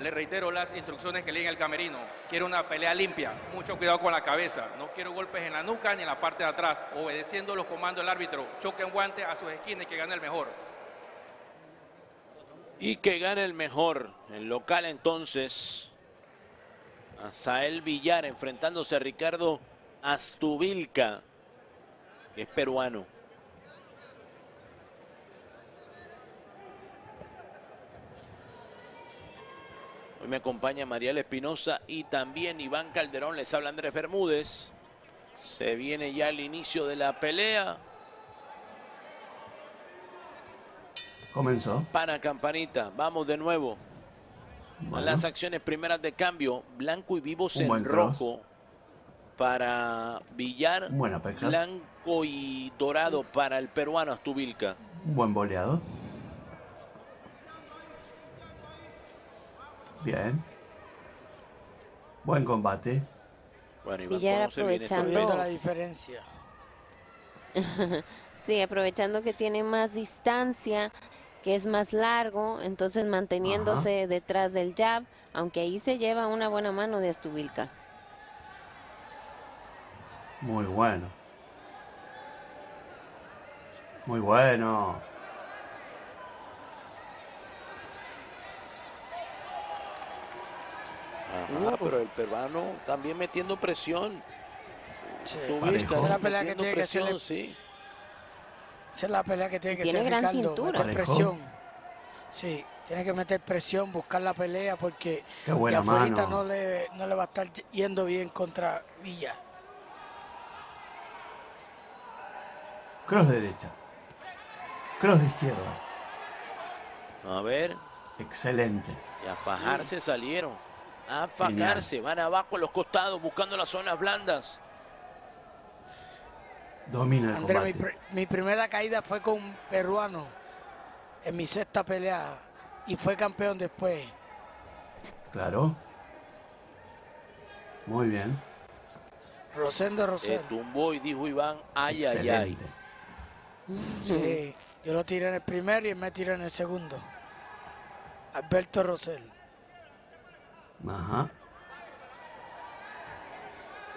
Le reitero las instrucciones que leí en el camerino. Quiero una pelea limpia, mucho cuidado con la cabeza. No quiero golpes en la nuca ni en la parte de atrás. Obedeciendo los comandos del árbitro, choque en guante a sus esquinas y que gane el mejor. Y que gane el mejor. El local entonces, Azael Villar enfrentándose a Ricardo Astuvilca, que es peruano. Hoy me acompaña Mariela Espinosa y también Iván Calderón. Les habla Andrés Bermúdez. Se viene ya el inicio de la pelea. Comenzó. Para campanita. Vamos de nuevo. Bueno. Las acciones primeras de cambio. Blanco y vivos en rojo para Villar. Buena pesca. Blanco y dorado para el peruano Astuvilca. Un buen boleado. Bien. Buen combate. Bueno, Iván, Villar aprovechando la diferencia. Sí, aprovechando que tiene más distancia, que es más largo, entonces manteniéndose detrás del jab, aunque ahí se lleva una buena mano de Astuvilca. Muy bueno. Muy bueno. Ajá, pero el peruano también metiendo presión. Sí, Astuvilca, esa es la pelea que tiene presión, que hacerle, sí. Esa es la pelea que tiene que hacer Ricardo. Tiene gran cintura. Meter presión. Sí, tiene que meter presión, buscar la pelea, porque de afuera no le va a estar yendo bien contra Villa. Cross de derecha. Cross de izquierda. A ver. Excelente. Y a fajarse salieron. A fajarse, van abajo a los costados, buscando las zonas blandas. Domina el André, mi primera caída fue con un peruano en mi sexta pelea y fue campeón después. Claro. Muy bien. Rosendo Rosel. Se tumbó y dijo Iván, ay, ay, ay. Sí, yo lo tiré en el primero y me tiré en el segundo. Alberto Rosell. Ajá.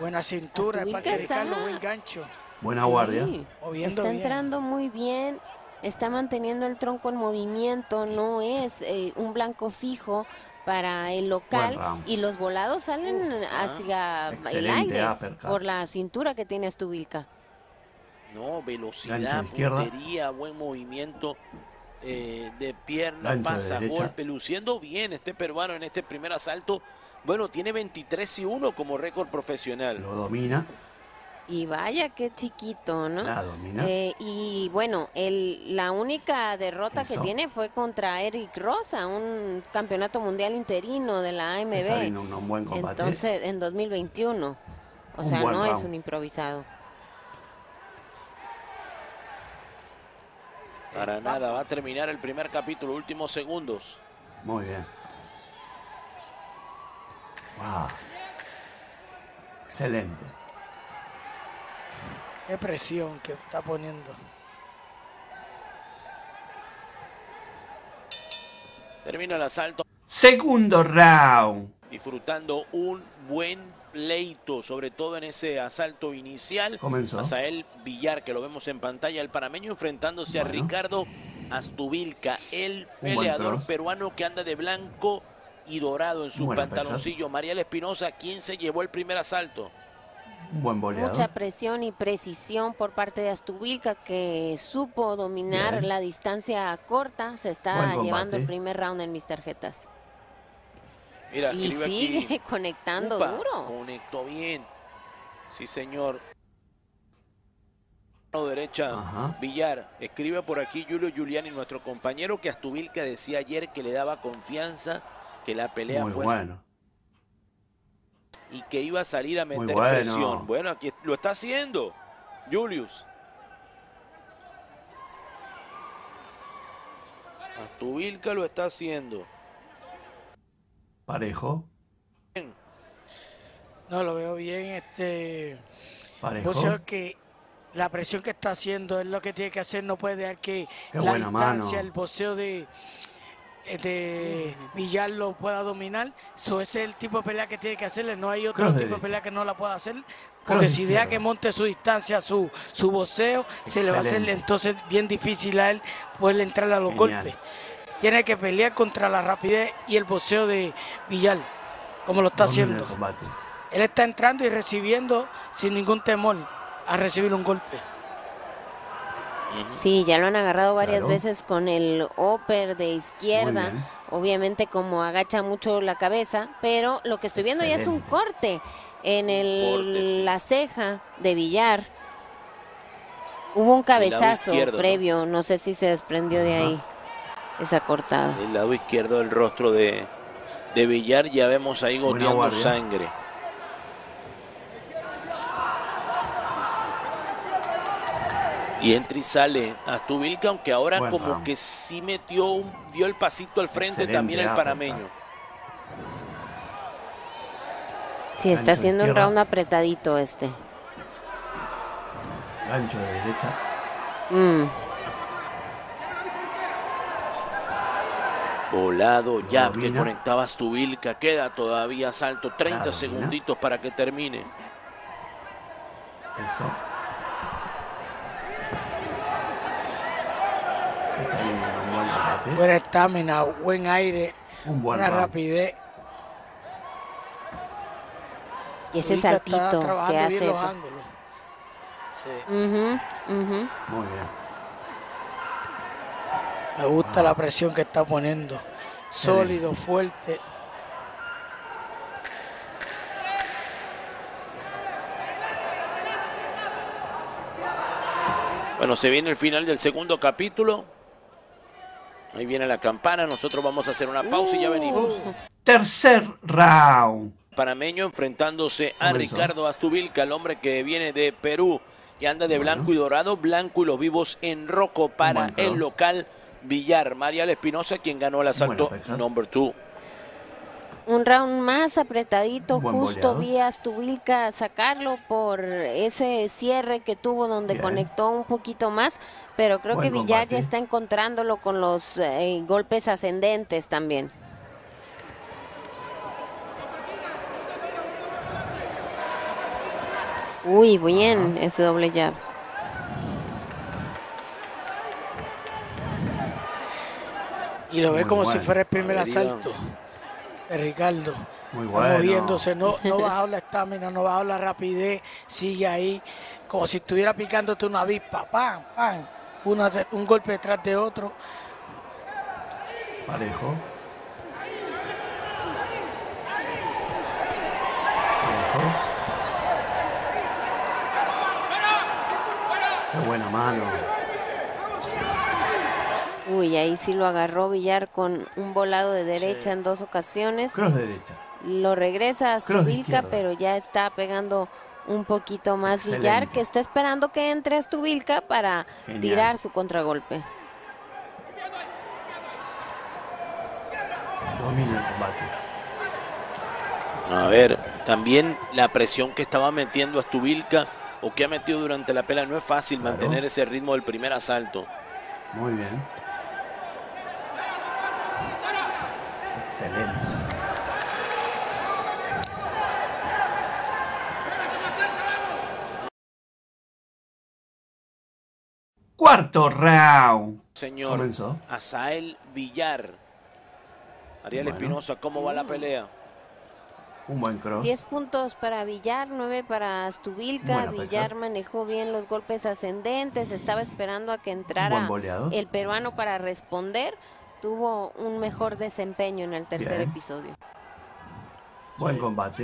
Buena cintura, Astuvilca está... buen gancho. Buena guardia. Está entrando muy bien, está manteniendo el tronco en movimiento, no es un blanco fijo para el local y los volados salen hacia el aire por la cintura que tiene Astuvilca. No, velocidad, puntería, buen movimiento. De pierna, gancho, pasa, de golpe, luciendo bien este peruano en este primer asalto. Bueno, tiene 23-1 como récord profesional. Lo domina. Y vaya qué chiquito, ¿no? La domina. Y bueno, la única derrota que tiene fue contra Eric Rosa, un campeonato mundial interino de la AMB. Está en un buen combate. Entonces, en 2021. O sea, no es un improvisado. Para nada, va a terminar el primer capítulo, últimos segundos. Muy bien. Wow. Excelente. Qué presión que está poniendo. Termina el asalto. Segundo round. Disfrutando un buen pleito, sobre todo en ese asalto inicial. Comenzó. Azael Villar, que lo vemos en pantalla, el panameño enfrentándose a Ricardo Astuvilca, el peleador peruano que anda de blanco y dorado en su pantaloncillo. Mariela Espinosa, quien se llevó el primer asalto. Buen boleado. Mucha presión y precisión por parte de Astuvilca, que supo dominar la distancia corta. Se está llevando el primer round en mis tarjetas. Mira, y sigue aquí conectando. Upa, duro. Conectó bien. Sí, señor. Derecha, Villar. Escribe por aquí Julio Juliani, nuestro compañero, que Astuvilca decía ayer que le daba confianza, que la pelea fue... y que iba a salir a meter presión. Bueno, aquí lo está haciendo Julius. Astuvilca lo está haciendo. Parejo. No, lo veo bien. Parejo. Yo creo que la presión que está haciendo es lo que tiene que hacer. No puede dejar que la distancia, el boxeo de Villar lo pueda dominar. Eso es el tipo de pelea que tiene que hacerle. No hay otro tipo de pelea que no la pueda hacer. Porque si deja que monte su distancia, su boxeo, se le va a hacer entonces bien difícil a él poder entrar a los golpes. Tiene que pelear contra la rapidez y el boxeo de Villar, como lo está haciendo. Él está entrando y recibiendo sin ningún temor a recibir un golpe. Sí, ya lo han agarrado varias veces con el upper de izquierda. Obviamente como agacha mucho la cabeza, pero lo que estoy viendo ya es un corte en la ceja de Villar. Hubo un cabezazo previo, no sé si se desprendió de ahí esa cortada. El lado izquierdo del rostro de Villar, ya vemos ahí goteando sangre. Y entra y sale Astuvilca, aunque ahora como que sí metió, dio el pasito al frente también el panameño. Sí, está haciendo un round apretadito este. Ancho de derecha. Volado jab que conectaba Astuvilca. Queda todavía salto, 30 segunditos para que termine. Buena estamina, buen aire, buena rapidez. Y ese saltito que hace bien los ángulos. Muy bien. Me gusta la presión que está poniendo. Sólido, fuerte. Bueno, se viene el final del segundo capítulo. Ahí viene la campana, nosotros vamos a hacer una pausa y ya venimos. Tercer round. Panameño enfrentándose a Ricardo Astuvilca, el hombre que viene de Perú, que anda de blanco y dorado, blanco y los vivos en rojo para el local Villar. Mariela Espinosa, quien ganó el asalto number 2. Un round más apretadito, justo vi a Astuvilca sacarlo por ese cierre que tuvo donde conectó un poquito más, pero creo que Villar ya está encontrándolo con los golpes ascendentes también. Uy, bien ese doble jab. Y lo ve como si fuera el primer asalto. Ricardo, moviéndose, no bajó la estamina, no bajó la rapidez, sigue ahí, como si estuviera picándote una avispa, ¡pam, pam! Un golpe detrás de otro. Parejo. Qué buena mano. Uy, ahí sí lo agarró Villar con un volado de derecha en dos ocasiones. Cross de derecha. Lo regresa a Astuvilca, pero ya está pegando un poquito más Villar, que está esperando que entre Astuvilca para tirar su contragolpe. Domina el combate. A ver, también la presión que estaba metiendo Astuvilca o que ha metido durante la pelea. No es fácil mantener ese ritmo del primer asalto. Muy bien. Excelente. Cuarto round. Señor Azael Villar. Ariel Espinosa, ¿cómo va la pelea? Un buen cross. 10 puntos para Villar, 9 para Astuvilca. Villar manejó bien los golpes ascendentes, estaba esperando a que entrara el peruano para responder. Tuvo un mejor desempeño en el tercer episodio. Buen combate.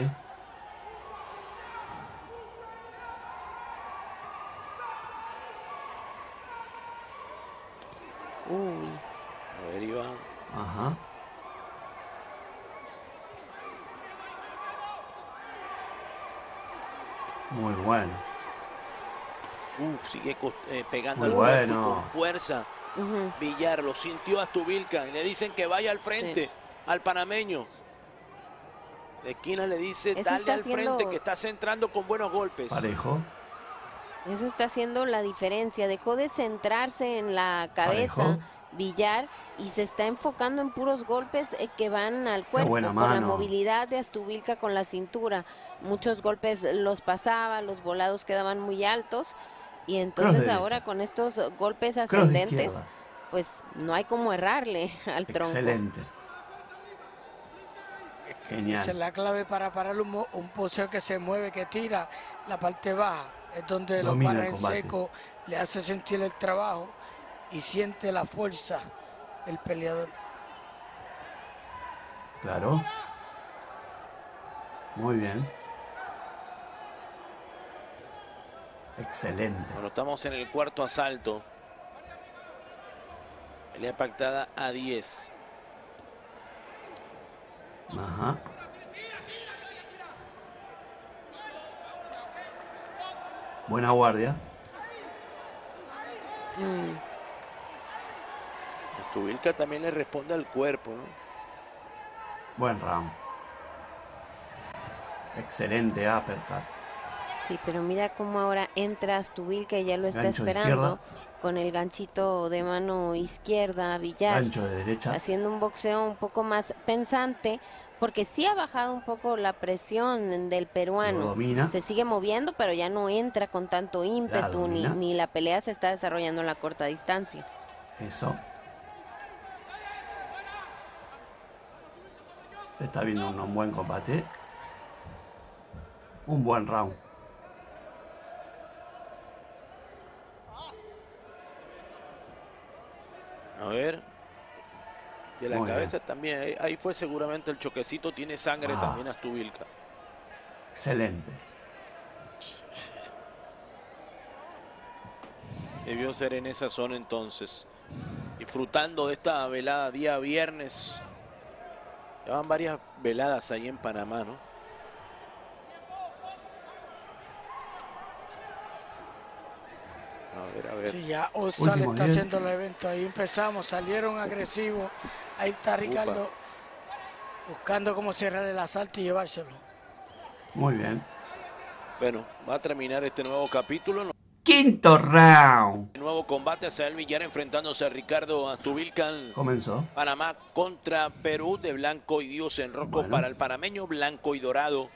Uy. A ver, Iván. Muy bueno. Uf, sigue pegando al con fuerza. Villar lo sintió a Astuvilca y le dicen que vaya al frente al panameño. De esquina le dice dale al frente, que está centrando con buenos golpes. Parejo. Eso está haciendo la diferencia. Dejó de centrarse en la cabeza Villar, y se está enfocando en puros golpes que van al cuerpo, por la movilidad de Astuvilca con la cintura. Muchos golpes los pasaba, los volados quedaban muy altos, y entonces ahora con estos golpes ascendentes, pues no hay como errarle al tronco. Excelente. Genial. Esa es la clave para parar un poseo que se mueve, que tira la parte baja. Es donde lo para en seco, le hace sentir el trabajo y siente la fuerza del peleador. Claro. Muy bien. Excelente. Bueno, estamos en el cuarto asalto. Pelea pactada a 10. Ajá. Buena guardia. Astuvilca también le responde al cuerpo, ¿no? Buen round. Excelente uppercut. Sí, pero mira cómo ahora entra Astuvilca, ya lo está esperando con el ganchito de mano izquierda, Villar. Gancho de derecha. Haciendo un boxeo un poco más pensante, porque sí ha bajado un poco la presión del peruano. Se sigue moviendo, pero ya no entra con tanto ímpetu, ni la pelea se está desarrollando en la corta distancia. Eso. Se está viendo un buen combate. Un buen round. A ver, de la cabeza también, ahí fue seguramente el choquecito, tiene sangre también Astuvilca. Excelente. Debió ser en esa zona entonces, disfrutando de esta velada día viernes. Ya van varias veladas ahí en Panamá, ¿no? A ver. Sí, ya Ostal está haciendo el evento. Ahí empezamos, salieron agresivos. Ahí está Ricardo buscando cómo cerrar el asalto y llevárselo. Muy bien. Bueno, va a terminar este nuevo capítulo. Quinto round. Nuevo combate, Azael Villar enfrentándose a Ricardo Astuvilca. Comenzó. Panamá contra Perú, de blanco y dios en rojo para el panameño, blanco y dorado.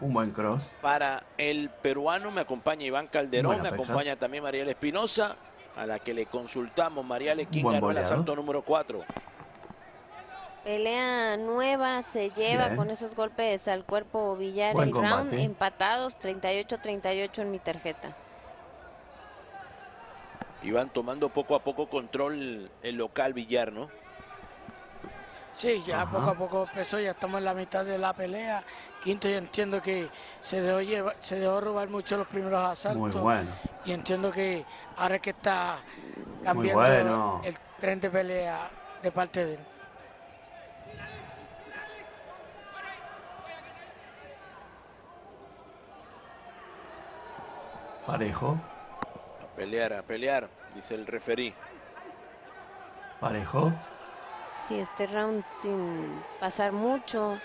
Un buen cross. Para el peruano me acompaña Iván Calderón, me acompaña también Mariela Espinosa, a la que le consultamos. Mariela, ¿quién ganó el asalto número 4? Pelea nueva, se lleva con esos golpes al cuerpo Villar. Buen el combate. Round empatados, 38-38 en mi tarjeta. Iván tomando poco a poco control el local Villar, ¿no? Sí, ya poco a poco empezó, ya estamos en la mitad de la pelea. Quinto, yo entiendo que se dejó robar mucho los primeros asaltos. Muy bueno. Y entiendo que ahora es que está cambiando el tren de pelea de parte de él. Parejo. A pelear, dice el referí. Parejo. Sí, este round sin pasar mucho,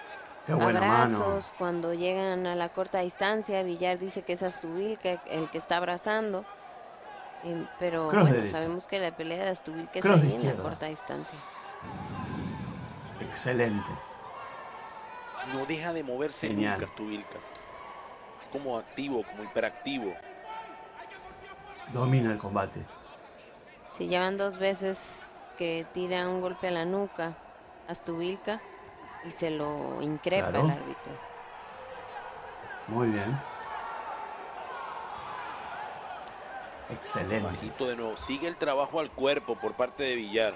abrazos, cuando llegan a la corta distancia, Villar dice que es Astuvilca el que está abrazando, pero bueno, sabemos que la pelea de Astuvilca es ahí en la corta distancia. Excelente. No deja de moverse nunca Astuvilca, es como activo, como hiperactivo. Domina el combate. Sí, llevan dos veces que tira un golpe a la nuca a Astuvilca y se lo increpa el árbitro. Muy bien. Excelente. Bajito de nuevo. Sigue el trabajo al cuerpo por parte de Villar.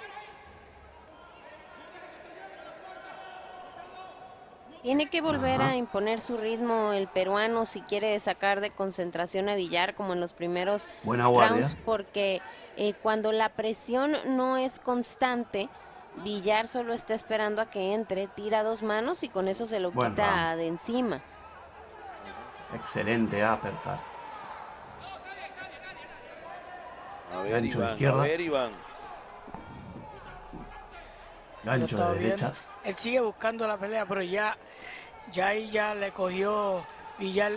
Tiene que volver a imponer su ritmo el peruano si quiere sacar de concentración a Villar como en los primeros rounds, porque cuando la presión no es constante, Villar solo está esperando a que entre, tira dos manos y con eso se lo quita de encima. Excelente uppercut. A ver, Iván. Gancho de derecha. Él sigue buscando la pelea, pero ya ahí ya le cogió Villar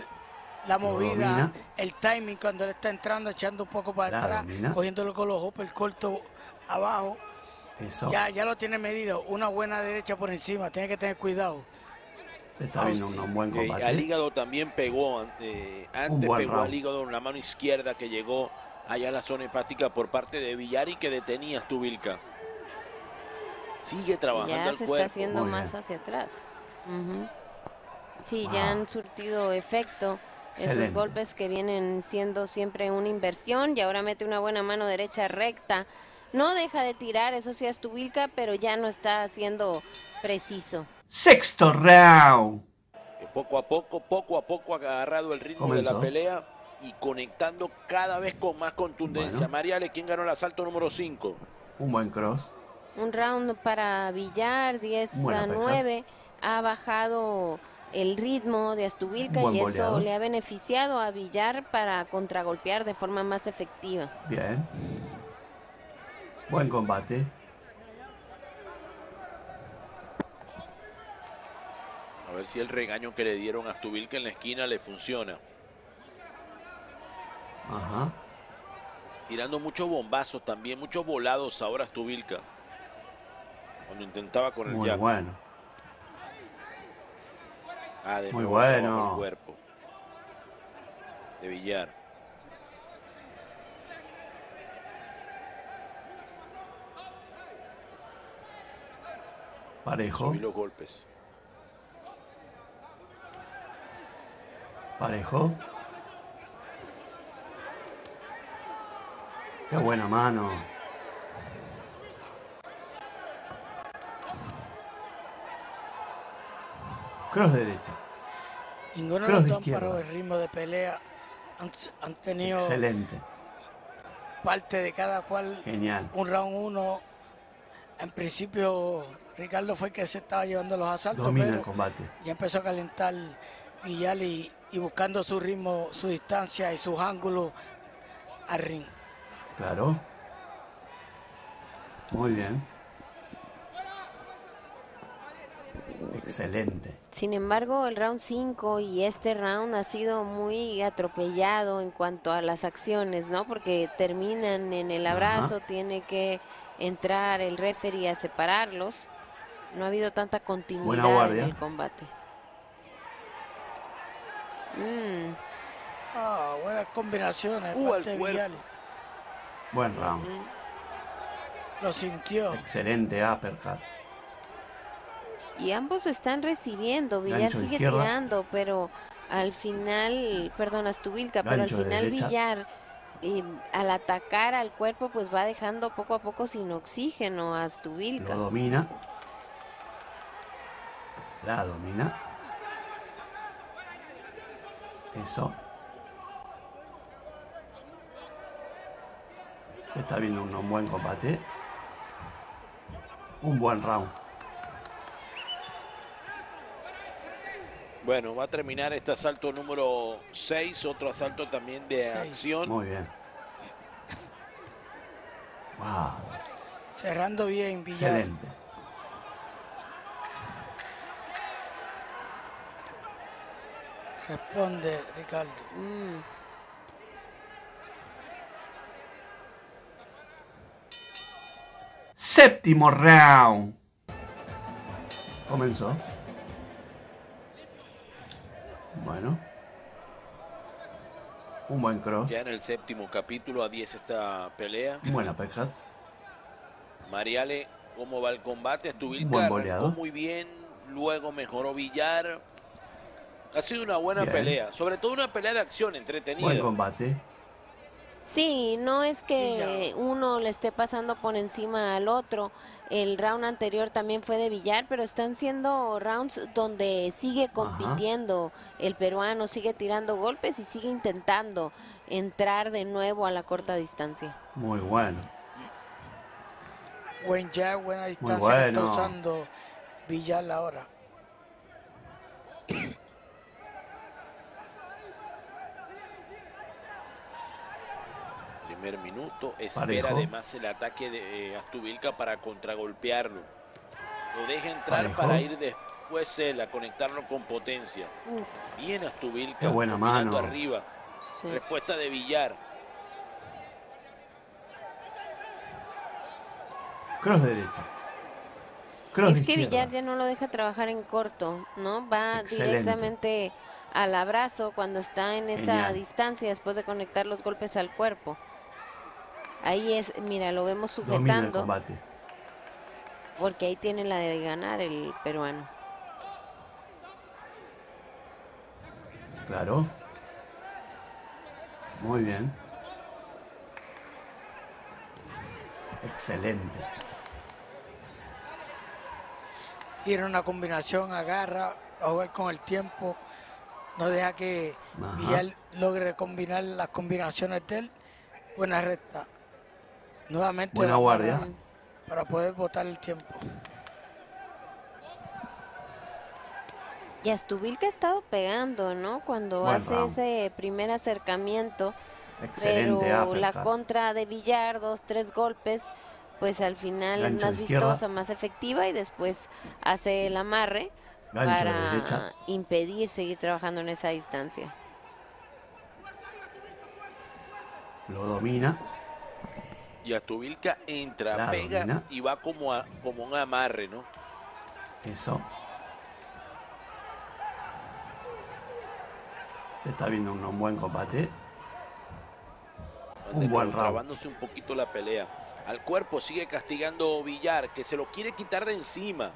la movida, el timing cuando le está entrando, echando un poco para atrás, cogiéndolo con los hoppers cortos abajo Eso. Ya lo tiene medido. Una buena derecha por encima. Tiene que tener cuidado. Está bien, un buen combate. Al hígado también pegó. Antes pegó round al hígado en la mano izquierda que llegó allá a la zona hepática por parte de Villar y que detenía a Astuvilca. Sigue trabajando al cuerpo. Ya se está haciendo más hacia atrás. Sí, ya han surtido efecto. Excelente. Esos golpes que vienen siendo siempre una inversión. Y ahora mete una buena mano derecha recta. No deja de tirar, eso sí, Astuvilca, pero ya no está siendo preciso. Sexto round. Poco a poco ha agarrado el ritmo de la pelea y conectando cada vez con más contundencia. Mariela, ¿quién ganó el asalto número 5? Un buen cross. Un round para Villar, 10-9. Ha bajado el ritmo de Astuvilca y eso le ha beneficiado a Villar para contragolpear de forma más efectiva. Bien. Buen combate. A ver si el regaño que le dieron a Astuvilca en la esquina le funciona. Ajá. Tirando muchos bombazos también, muchos volados ahora Astuvilca. Cuando intentaba con el jab. Muy bueno. Muy bueno. El cuerpo de Villar. Parejo. Subí los golpes. Parejo. Qué buena mano. Cross derecha. Ninguno de los dos paró el ritmo de pelea. Han tenido parte de cada cual. Genial. Un round 1. En principio Ricardo fue el que se estaba llevando los asaltos. Domina el combate. Ya empezó a calentar Villar y buscando su ritmo, su distancia y sus ángulos al ring. Claro. Muy bien. Excelente. Sin embargo, el round 5 y este round ha sido muy atropellado en cuanto a las acciones, ¿no? Porque terminan en el abrazo, tiene que entrar el referee a separarlos. No ha habido tanta continuidad en el combate. Buenas combinaciones. Buen round. Lo sintió. Excelente uppercut. Y ambos están recibiendo. Villar sigue tirando, pero al final, perdón, Astuvilca, pero al final Villar, al atacar al cuerpo, pues va dejando poco a poco sin oxígeno a Astuvilca. Lo domina. La domina. Eso. Está viendo un buen combate. Un buen round. Bueno, va a terminar este asalto número 6, otro asalto también de acción. Muy bien. Wow. Cerrando bien, Villar. Excelente. Responde, Ricardo. Séptimo round. Comenzó. Bueno, un buen cross. Ya en el séptimo capítulo, a 10 esta pelea. Buena peja. Mariale, ¿cómo va el combate? Astuvilca arrancó muy bien, luego mejoró Villar. Ha sido una buena pelea, sobre todo una pelea de acción entretenida. Buen combate. Sí, no es que uno le esté pasando por encima al otro. El round anterior también fue de Villar, pero están siendo rounds donde sigue compitiendo el peruano, sigue tirando golpes y sigue intentando entrar de nuevo a la corta distancia. Muy bueno. Buen jab, buena distancia que está usando Villar ahora. Primer minuto, espera además el ataque de Astuvilca para contragolpearlo. Lo deja entrar para ir después él a conectarlo con potencia. Bien Astuvilca. Qué buena mano. Arriba. Sí. Respuesta de Villar. Cross derecha. Cross es izquierda. Que Villar ya no lo deja trabajar en corto, ¿no? Va directamente al abrazo cuando está en esa distancia después de conectar los golpes al cuerpo. Ahí es, mira, lo vemos sujetando. Porque ahí tiene la de ganar el peruano. Claro. Muy bien. Excelente. Tiene una combinación, agarra, a jugar con el tiempo. No deja que Villar logre combinar las combinaciones de él. Buena recta. Nuevamente. Buena guardia. Para poder botar el tiempo. Y Astuvilca ha estado pegando, ¿no? Cuando ese primer acercamiento. Excelente, pero la contra de Villar, 2, 3 golpes, pues al final es más vistosa, más efectiva, y después hace el amarre para impedir seguir trabajando en esa distancia. Lo domina. Y Astuvilca entra, la pega, domina, y va como, como un amarre, ¿no? Eso. Se está viendo un buen combate. Un buen round. Trabándose un poquito la pelea. Al cuerpo sigue castigando Villar, que se lo quiere quitar de encima.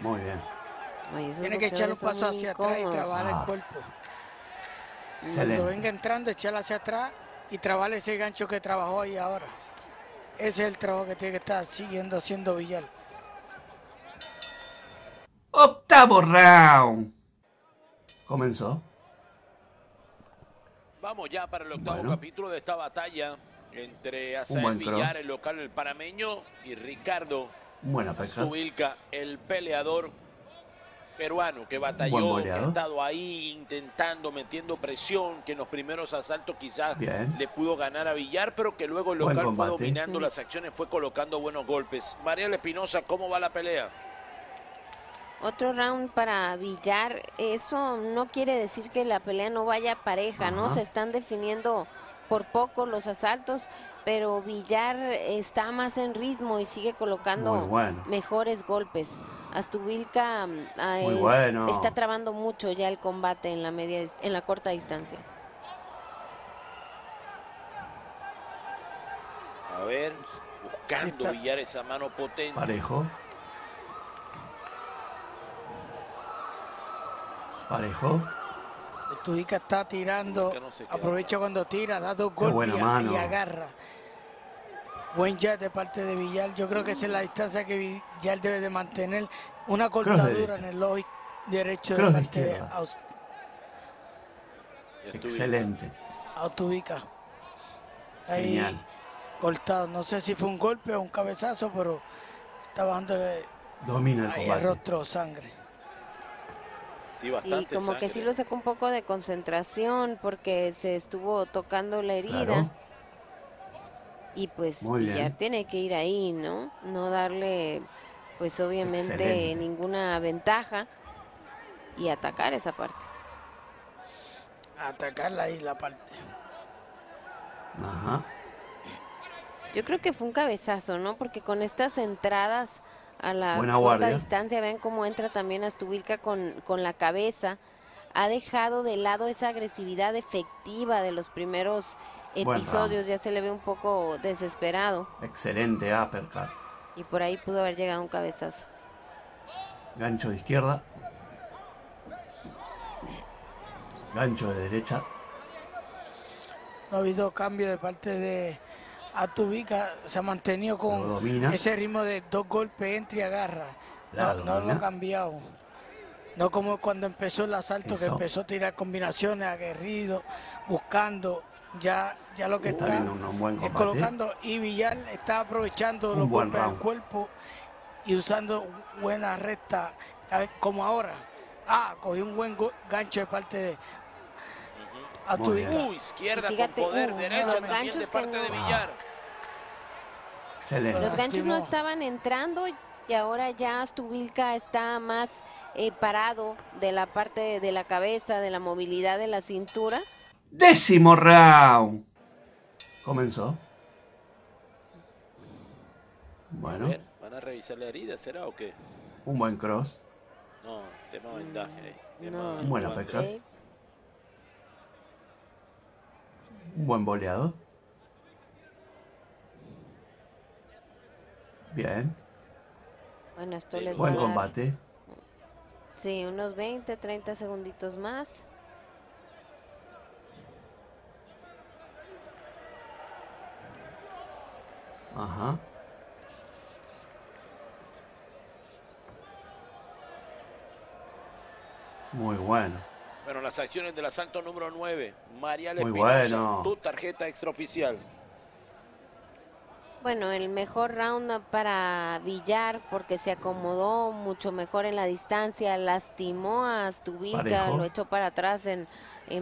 Muy bien. Ay, tiene que echar un paso hacia atrás y trabar el cuerpo. Excelente. Cuando venga entrando, echarla hacia atrás y trabar ese gancho que trabajó ahí ahora. Ese es el trabajo que tiene que estar siguiendo haciendo Villar. Octavo round. Comenzó. Vamos ya para el octavo capítulo de esta batalla entre Azael Villar, el local, el panameño, y Ricardo Astuvilca, el peleador peruano que batalló, que ha estado ahí intentando, metiendo presión, que en los primeros asaltos quizás le pudo ganar a Villar, pero que luego el local fue dominando las acciones, fue colocando buenos golpes. Mariela Espinosa, ¿cómo va la pelea? Otro round para Villar. Eso no quiere decir que la pelea no vaya pareja, ¿no? Se están definiendo por poco los asaltos, pero Villar está más en ritmo y sigue colocando mejores golpes. Astuvilca está trabando mucho ya el combate en la media, en la corta distancia. A ver, buscando Villar esa mano potente. Parejo. Parejo. Astuvilca está tirando, aprovecha cuando tira, da 2 golpes y agarra. Buen jab de parte de Villar. Yo creo que esa es la distancia que Villar debe de mantener. Una cortadura en el ojo derecho de parte de Excelente. Astuvilca. Ahí cortado. No sé si fue un golpe o un cabezazo, pero está bajando el rostro sangre. Sí, y como que sí lo sacó un poco de concentración porque se estuvo tocando la herida. Y pues Villar tiene que ir ahí, ¿no? No darle, pues obviamente, ninguna ventaja y atacar esa parte. Atacarla ahí la parte. Yo creo que fue un cabezazo, ¿no? Porque con estas entradas a la corta distancia, vean cómo entra también Astuvilca con la cabeza. Ha dejado de lado esa agresividad efectiva de los primeros episodios. Ya se le ve un poco desesperado. Excelente uppercut. Y por ahí pudo haber llegado un cabezazo. Gancho de izquierda. Gancho de derecha. No ha habido cambio de parte de Astuvilca, se ha mantenido con ese ritmo de 2 golpes, entra y agarra. No lo ha cambiado. No como cuando empezó el asalto, que empezó a tirar combinaciones, aguerrido, buscando. Ya lo que está colocando, y Villar está aprovechando los golpes del cuerpo y usando buena recta, como ahora. Cogió un buen gancho de parte de Astuvilca. Izquierda, fíjate, con poder, derecha también de parte de Villar. Excelente. Los ganchos no estaban entrando y ahora ya Astuvilca está más parado de la parte de la cabeza, de la movilidad de la cintura. Décimo round. Comenzó. Bueno. A ver, ¿van a revisar la herida, será o qué? Un buen cross. No, tema vendaje ahí. No, un buen afecto. Un buen boleado. Bien. Bueno, esto les va a dar... Buen combate. Sí, unos 20, 30 segunditos más. Ajá. Muy bueno. Bueno, las acciones del asalto número 9. Mariela Espinosa, bueno. Tu tarjeta extraoficial. Bueno, el mejor round para Villar porque se acomodó mucho mejor en la distancia, lastimó a Astuvilca, lo echó para atrás en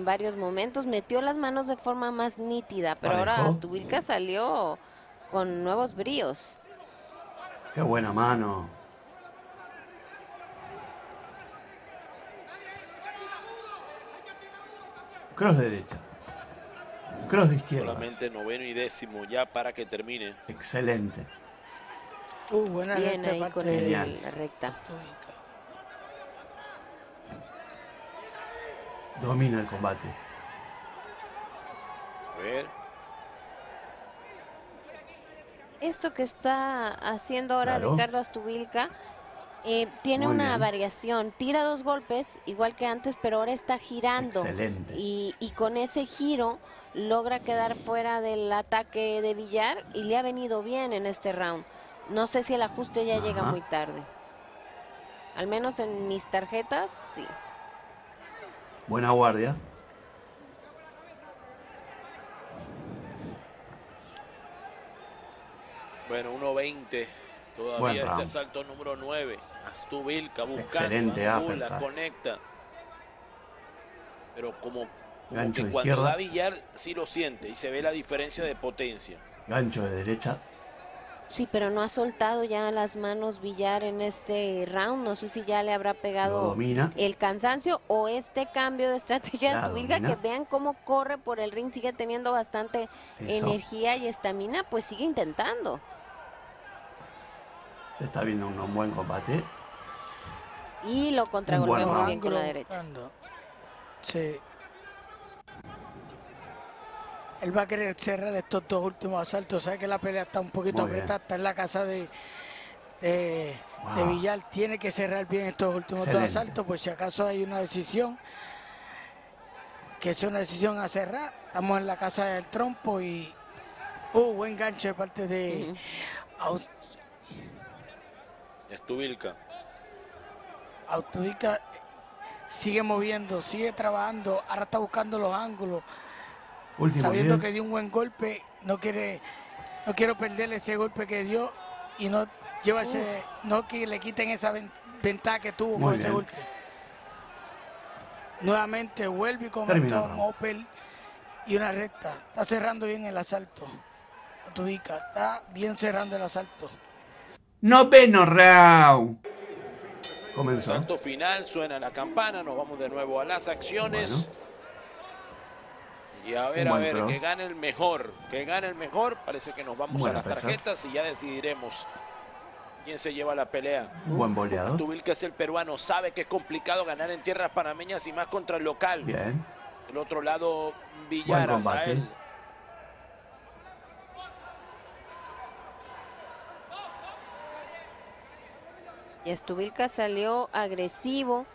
varios momentos, metió las manos de forma más nítida, pero Parejo. Ahora Astuvilca salió con nuevos bríos. ¡Qué buena mano! Cross de derecha. Cross de izquierda. Solamente noveno y décimo ya para que termine. Excelente. Buena recta. Ahí con la recta. Domina el combate. A ver. Esto que está haciendo ahora Ricardo Astuvilca tiene una variación, tira dos golpes igual que antes, pero ahora está girando. Excelente. Y con ese giro logra quedar fuera del ataque de Villar y le ha venido bien en este round. No sé si el ajuste ya llega muy tarde. Al menos en mis tarjetas, sí. Buena guardia. Bueno, 1.20. Todavía este asalto número 9. Astuvilca buscando, angula, conecta. Pero como que cuando da Villar sí lo siente y se ve la diferencia de potencia. Gancho de derecha. Sí, pero no ha soltado ya las manos Villar en este round. No sé si ya le habrá pegado el cansancio o este cambio de estrategia de Astuvilca, que vean cómo corre por el ring. Sigue teniendo bastante energía y estamina, pues sigue intentando. Se está viendo un buen combate. Y lo contragolpea muy bien con la derecha. Sí. Él va a querer cerrar estos dos últimos asaltos. Sabe que la pelea está un poquito apretada. Está en la casa de Villar. Tiene que cerrar bien estos últimos dos asaltos. Por si acaso hay una decisión. Que es una decisión a cerrar. Estamos en la casa del trompo. Y buen gancho de parte de Astuvilca. Astuvilca sigue moviendo, sigue trabajando. Ahora está buscando los ángulos. Sabiendo que dio un buen golpe, no quiero perderle ese golpe que dio y no llevarse, no que le quiten esa ventaja que tuvo con ese golpe. Nuevamente vuelve y comete un Opel y una recta. Está cerrando bien el asalto. Astuvilca está bien cerrando el asalto. Noveno round. Comenzó. Asalto final, suena la campana, nos vamos de nuevo a las acciones. Y a ver, que gane el mejor, parece que nos vamos a las tarjetas y ya decidiremos quién se lleva la pelea. Buen boleado. Astuvilca es el peruano, sabe que es complicado ganar en tierras panameñas y más contra el local. Bien. Del otro lado, Villar, Azael. Y Astuvilca salió agresivo,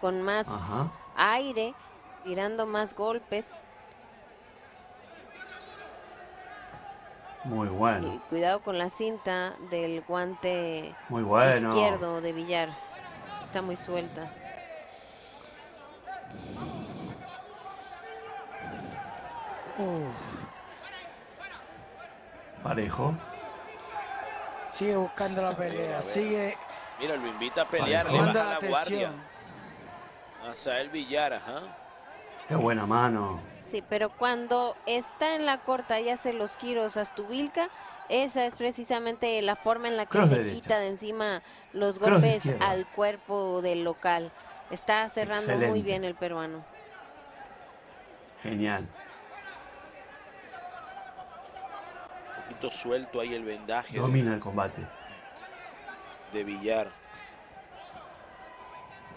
con más aire, tirando más golpes. Muy bueno. Y cuidado con la cinta del guante izquierdo de Villar. Está muy suelta. Parejo. Sigue buscando la pelea. Sigue. Mira, lo invita a pelear. Le baja la guardia. Azael Villar, Qué buena mano. Sí, pero cuando está en la corta y hace los giros Astuvilca, esa es precisamente la forma en la que se quita de encima los golpes al cuerpo del local. Está cerrando muy bien el peruano. Genial. Un poquito suelto ahí el vendaje. Domina el combate. de Villar.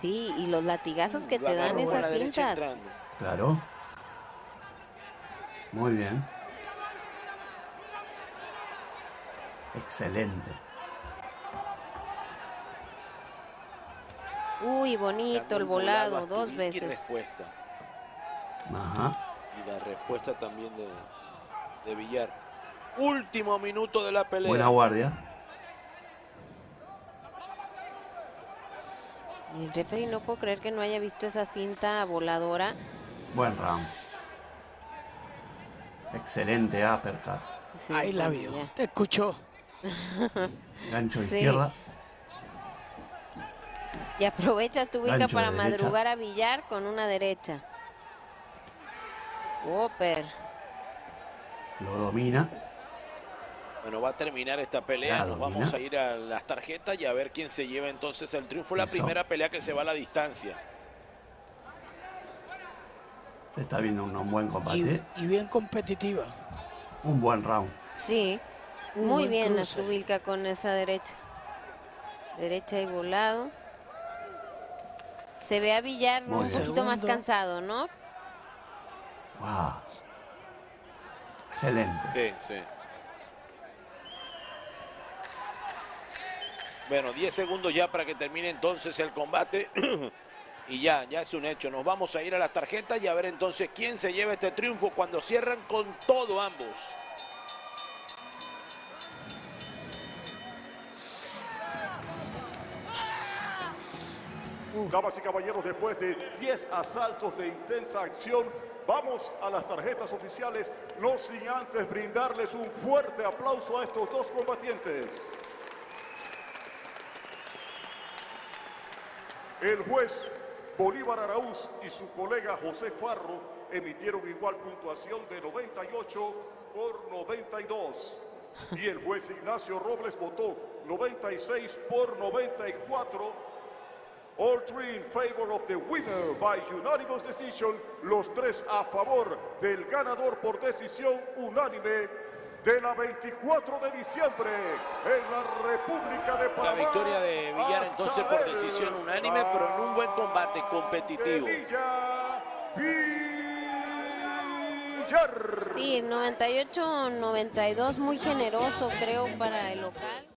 Sí, y los latigazos que te dan esas cintas. Claro. Muy bien. Excelente. Uy, bonito el volado, dos veces. Y respuesta. Ajá. Y la respuesta también de Villar. Último minuto de la pelea. Buena guardia. El referee no puedo creer que no haya visto esa cinta voladora. Buen round. Excelente uppercut. Sí, ahí la vio. Ya. Te escuchó. Gancho sí. Izquierda. Y aprovechas tu Astuvilca para madrugar a Villar con una derecha. Whopper. Lo domina. Bueno, va a terminar esta pelea. Nos vamos a ir a las tarjetas y a ver quién se lleva entonces el triunfo. La primera pelea que se va a la distancia. Se está viendo un buen combate. Y bien competitiva. Un buen round. Sí. Muy bien Astuvilca con esa derecha. Derecha y volado. Se ve a Villar un poquito más cansado, ¿no? Wow. Excelente. Sí, sí. Bueno, 10 segundos ya para que termine entonces el combate. Y ya es un hecho. Nos vamos a ir a las tarjetas y a ver entonces quién se lleva este triunfo cuando cierran con todo ambos. Damas y caballeros, después de 10 asaltos de intensa acción, vamos a las tarjetas oficiales, no sin antes brindarles un fuerte aplauso a estos dos combatientes. El juez Bolívar Araúz y su colega José Farro emitieron igual puntuación de 98 por 92. Y el juez Ignacio Robles votó 96 por 94. All three in favor of the winner by unanimous decision. Los tres a favor del ganador por decisión unánime de la 24 de diciembre en la República de Panamá. La victoria de Villar entonces por decisión unánime, pero en un buen combate competitivo. Sí, 98-92, muy generoso creo para el local.